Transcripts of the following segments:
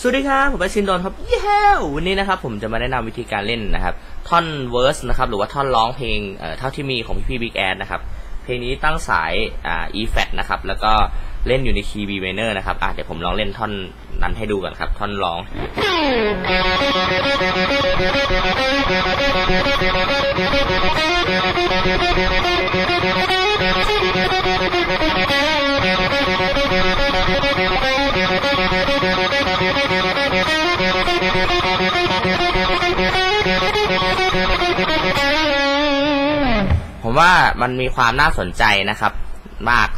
สวัสดีครับผมชินดอนครับวันนี้นะครับผมจะมาแนะนำวิธีการเล่นนะครับท่อนเวอร์สนะครับหรือว่าท่อนร้องเพลงเท่าที่มีของพี่บิ๊กแอดนะครับเพลงนี้ตั้งสายE flat นะครับแล้วก็เล่นอยู่ในคีย์ B minor นะครับเดี๋ยวผมลองเล่นท่อนนั้นให้ดูกันครับท่อนร้องผมว่ามันมีความน่าสนใจนะครับมาก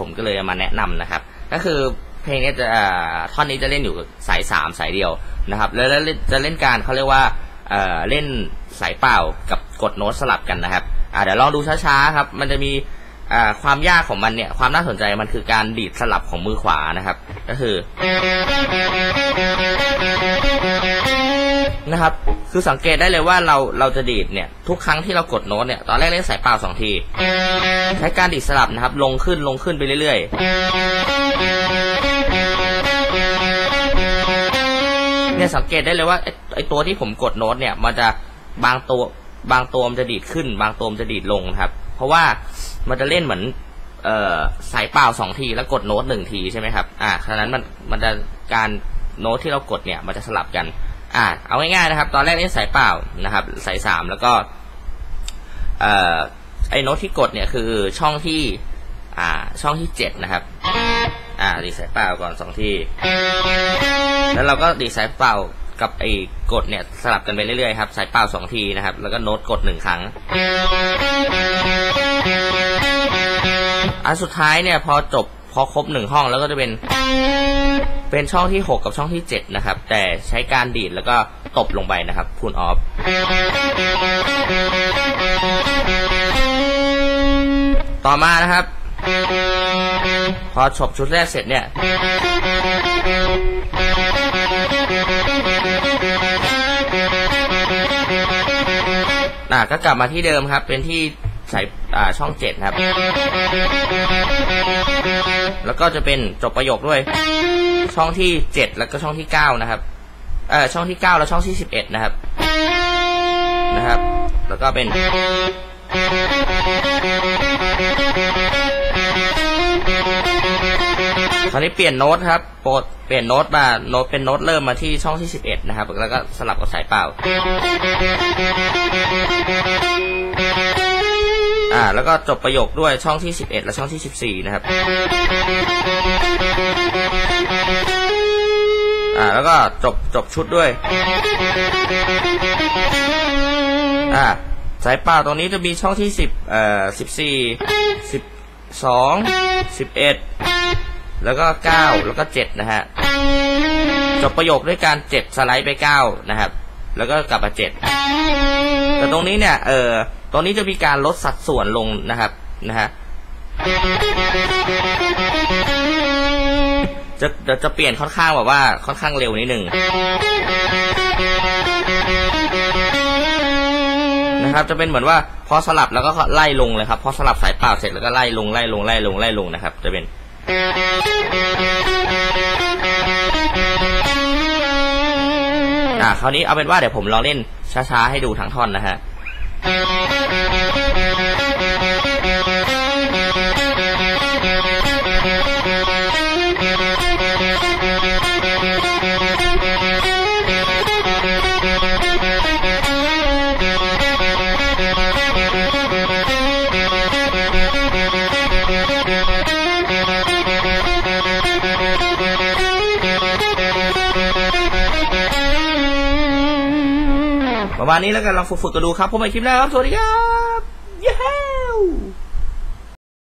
ผมก็เลยมาแนะนำนะครับก็คือเพลงนี้จะท่อนนี้จะเล่นอยู่สาย3สายเดียวนะครับแล้วจะเล่นการเขาเรียกว่าเล่นสายเปล่ากับกดโน้ตสลับกันนะครับเดี๋ยวลองดูช้าๆครับมันจะมีความยากของมันเนี่ยความน่าสนใจมันคือการดีดสลับของมือขวานะครับก็คือนะครับคือสังเกตได้เลยว่าเราจะดีดเนี่ยทุกครั้งที่เรากดโน้ตเนี่ยตอนแรกเล่นสายเปล่า2ทีใช้การดีดสลับนะครับลงขึ้นลงขึ้นไปเรื่อยๆเนี่ยสังเกตได้เลยว่าไอตัวที่ผมกดโน้ตเนี่ยมันจะบางตัวมันจะดีดขึ้นบางตัวมันจะดีดลงครับเพราะว่ามันจะเล่นเหมือนสายเปล่า2ทีแล้วกดโน้ต1ทีใช่ไหมครับฉะนั้นมันจะการโน้ตที่เรากดเนี่ยมันจะสลับกันเอาง่ายๆนะครับตอนแรกเล่นสายเปล่านะครับสาย3แล้วก็ไอ้โน้ตที่กดเนี่ยคือช่องที่7นะครับดีสายเปล่าก่อน2ทีแล้วเราก็ดีสายเปล่ากับไอ้กดเนี่ยสลับกันไปเรื่อยๆครับสายเปล่า2ทีนะครับแล้วก็โน้ตกด1ครั้งสุดท้ายเนี่ยพอครบ1ห้องแล้วก็จะเป็นช่องที่6กับช่องที่7นะครับแต่ใช้การดีดแล้วก็ตบลงไปนะครับพูลออฟต่อมานะครับพอจบชุดแรกเสร็จเนี่ยก็กลับมาที่เดิมครับเป็นที่สายช่อง7ครับแล้วก็จะเป็นจบประโยคด้วยช่องที่7แล้วก็ช่องที่9นะครับช่องที่9แล้วช่องที่11นะครับแล้วก็เป็นคราวนี้เปลี่ยนโน้ตครับเปลี่ยนโน้ตมาโน้ตเป็นโน้ตเริ่มมาที่ช่องที่11นะครับแล้วก็สลับกับสายเปล่าแล้วก็จบประโยคด้วยช่องที่11และช่องที่14นะครับแล้วก็จบชุดด้วยสายเปล่าตรงนี้จะมีช่องที่1014 12 11แล้วก็9แล้วก็7นะฮะจบประโยคด้วยการ7สไลด์ไป9นะครับแล้วก็กลับมา7แต่ตรงนี้เนี่ยตรงนี้จะมีการลดสัดส่วนลงนะครับจะเปลี่ยนค่อนข้างแบบว่าค่อนข้างเร็วนิดหนึ่งนะครับจะเป็นเหมือนว่าพอสลับแล้วก็ไล่ลงเลยครับพอสลับสายเปล่าเสร็จแล้วก็ไล่ลงไล่ลงนะครับจะเป็นคราวนี้เอาเป็นว่าเดี๋ยวผมลองเล่นช้าๆให้ดูทั้งท่อนนะฮะประมาณนี้แล้วกันลองฝึกกันดูครับพบกันใหม่คลิปหน้าครับสวัสดีครับ